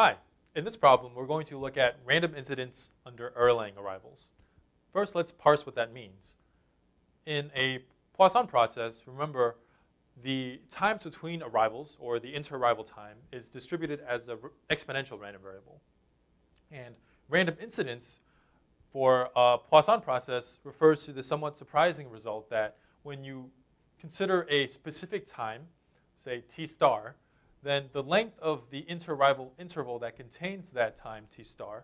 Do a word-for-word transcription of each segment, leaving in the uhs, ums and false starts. Hi, in this problem, we're going to look at random incidents under Erlang arrivals. First, let's parse what that means. In a Poisson process, remember, the times between arrivals, or the inter-arrival time, is distributed as an exponential random variable. And random incidents for a Poisson process refers to the somewhat surprising result that when you consider a specific time, say t star, then the length of the inter-arrival interval that contains that time, t star,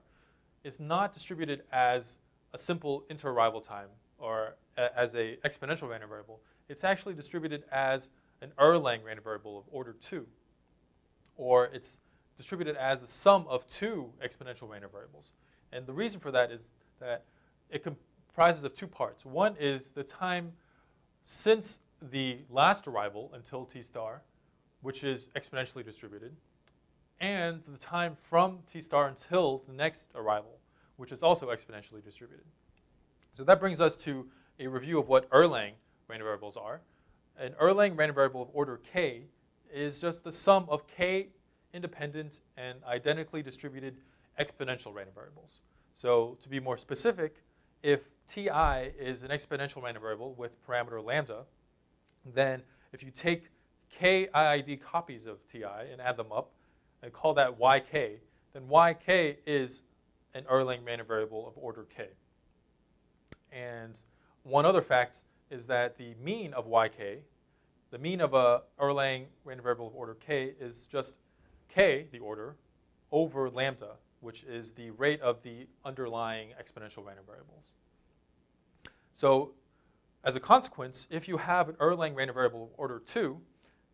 is not distributed as a simple inter-arrival time or a, as an exponential random variable. It's actually distributed as an Erlang random variable of order two. Or it's distributed as a sum of two exponential random variables. And the reason for that is that it comprises of two parts. One is the time since the last arrival until t star, which is exponentially distributed, and the time from t star until the next arrival, which is also exponentially distributed. So that brings us to a review of what Erlang random variables are. An Erlang random variable of order k is just the sum of k independent and identically distributed exponential random variables. So to be more specific, if ti is an exponential random variable with parameter lambda, then if you take k I I D copies of Ti and add them up and call that Y K, then Y K is an Erlang random variable of order K. And one other fact is that the mean of Y K, the mean of a Erlang random variable of order K, is just K, the order, over lambda, which is the rate of the underlying exponential random variables. So as a consequence, if you have an Erlang random variable of order two,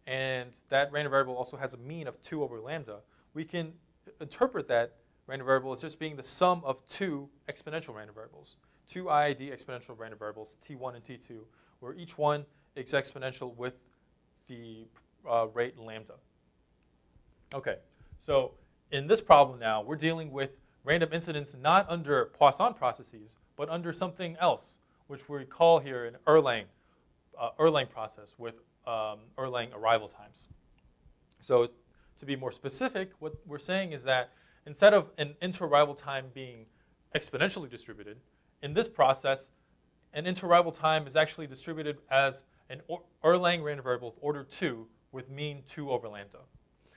and that random variable also has a mean of two over lambda, we can interpret that random variable as just being the sum of two exponential random variables, two I I D exponential random variables, T one and T two, where each one is exponential with the uh, rate lambda. Okay, so in this problem now, we're dealing with random incidents not under Poisson processes, but under something else, which we call here an Erlang, uh, Erlang process with Um, Erlang arrival times. So to be more specific, what we're saying is that instead of an inter-arrival time being exponentially distributed, in this process, an inter-arrival time is actually distributed as an Erlang random variable of order two with mean two over lambda.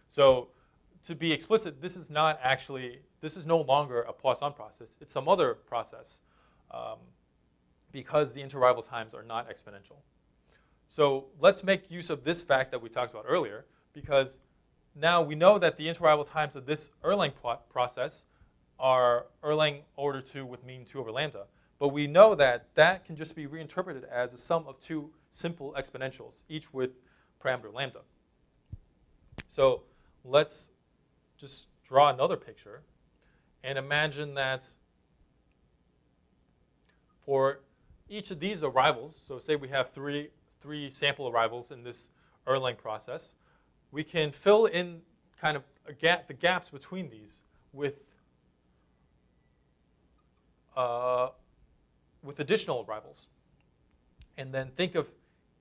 So to be explicit, this is not actually, this is no longer a Poisson process. It's some other process um, because the inter-arrival times are not exponential. So let's make use of this fact that we talked about earlier, because now we know that the inter-arrival times of this Erlang process are Erlang order two with mean two over lambda. But we know that that can just be reinterpreted as a sum of two simple exponentials, each with parameter lambda. So let's just draw another picture and imagine that for each of these arrivals, so say we have three three sample arrivals in this Erlang process, we can fill in kind of a gap, the gaps between these with, uh, with additional arrivals. And then think of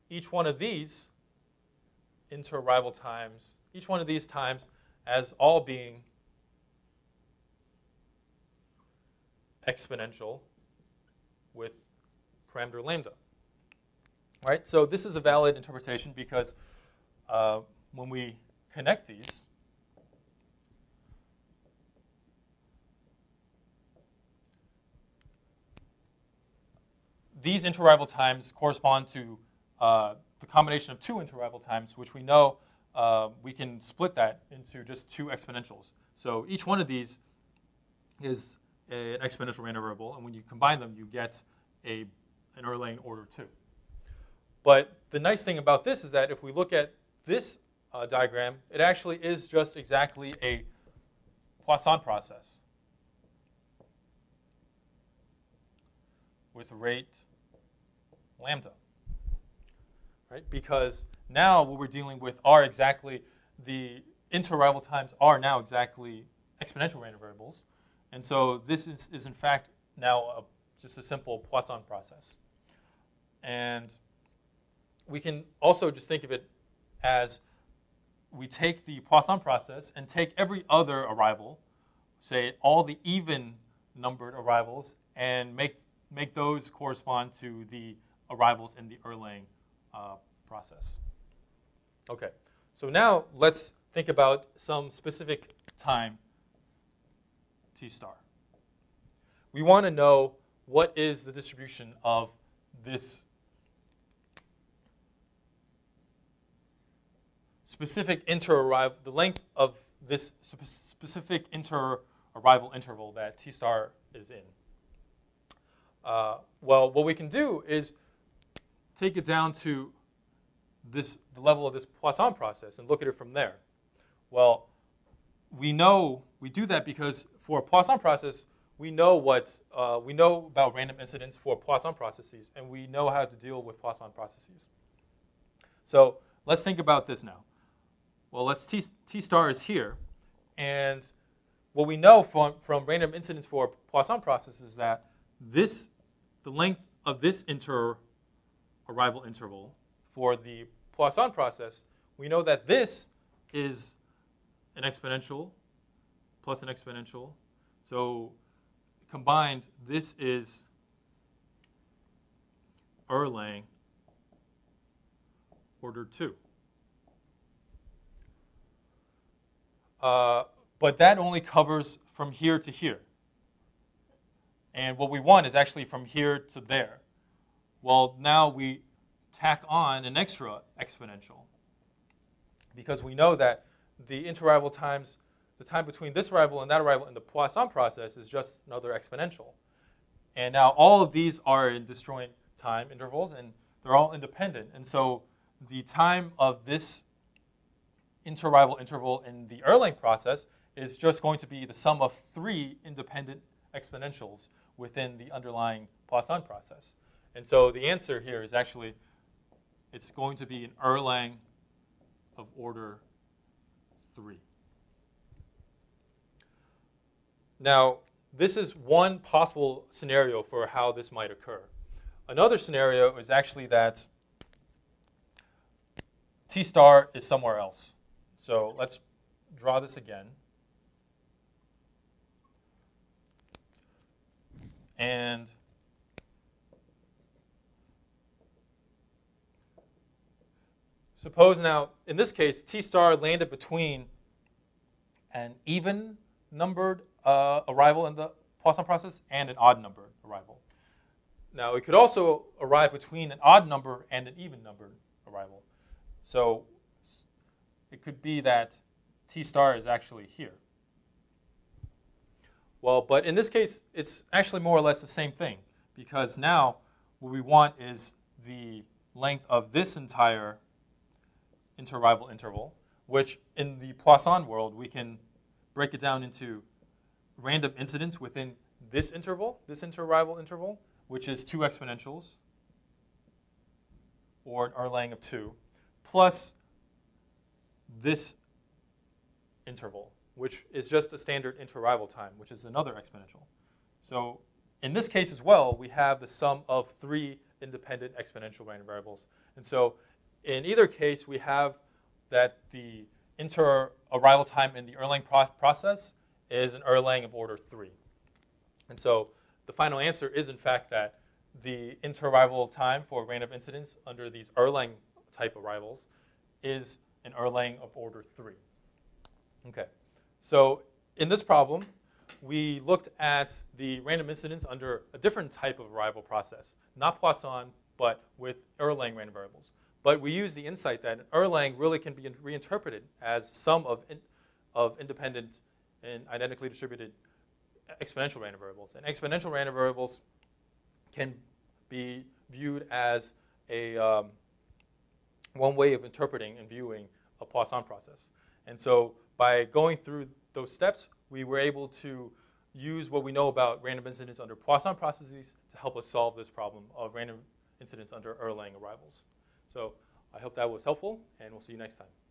each one of these inter-arrival times, each one of these times as all being exponential with parameter lambda. Right? So this is a valid interpretation because uh, when we connect these, these inter-arrival times correspond to uh, the combination of two inter-arrival times, which we know uh, we can split that into just two exponentials. So each one of these is an exponential random variable, and when you combine them, you get a, an Erlang order two. But the nice thing about this is that if we look at this uh, diagram, it actually is just exactly a Poisson process with rate lambda, right? Because now what we're dealing with are exactly the inter-arrival times are now exactly exponential random variables. And so this is, is in fact now a, just a simple Poisson process. And we can also just think of it as we take the Poisson process and take every other arrival, say all the even-numbered arrivals, and make, make those correspond to the arrivals in the Erlang uh, process. Okay, so now let's think about some specific time t star. We want to know what is the distribution of this specific inter-arrival, the length of this specific inter-arrival interval that t star is in. Uh, well, what we can do is take it down to this, the level of this Poisson process, and look at it from there. Well, we know we do that because for a Poisson process, we know what uh, we know about random incidents for Poisson processes, and we know how to deal with Poisson processes. So let's think about this now. Well, let's t, t star is here, and what we know from from random incidents for Poisson processes is that this, the length of this inter-arrival interval for the Poisson process, we know that this is an exponential plus an exponential. So combined, this is Erlang order two. Uh, but that only covers from here to here. And what we want is actually from here to there. Well, now we tack on an extra exponential, because we know that the inter-arrival times, the time between this arrival and that arrival in the Poisson process is just another exponential. And now all of these are in disjoint time intervals, and they're all independent. And so the time of this inter-arrival interval in the Erlang process is just going to be the sum of three independent exponentials within the underlying Poisson process. And so the answer here is actually, it's going to be an Erlang of order three. Now, this is one possible scenario for how this might occur. Another scenario is actually that T star is somewhere else. So let's draw this again. And suppose now, in this case, T star landed between an even-numbered uh, arrival in the Poisson process and an odd-numbered arrival. Now, it could also arrive between an odd number and an even-numbered arrival. So it could be that T star is actually here. Well, but in this case, it's actually more or less the same thing, because now what we want is the length of this entire inter-arrival interval, which in the Poisson world, we can break it down into random incidents within this interval, this inter-arrival interval, which is two exponentials, or an Erlang of two, plus this interval, which is just a standard inter-arrival time, which is another exponential. So in this case as well, we have the sum of three independent exponential random variables. And so in either case, we have that the inter-arrival time in the Erlang pro process is an Erlang of order three. And so the final answer is, in fact, that the inter-arrival time for random incidents under these Erlang type arrivals is an Erlang of order three. Okay. So in this problem, we looked at the random incidents under a different type of arrival process, not Poisson, but with Erlang random variables. But we use the insight that Erlang really can be reinterpreted as sum of, in, of independent and identically distributed exponential random variables. And exponential random variables can be viewed as a um, one way of interpreting and viewing a Poisson process. And so by going through those steps, we were able to use what we know about random incidents under Poisson processes to help us solve this problem of random incidents under Erlang arrivals. So I hope that was helpful, and we'll see you next time.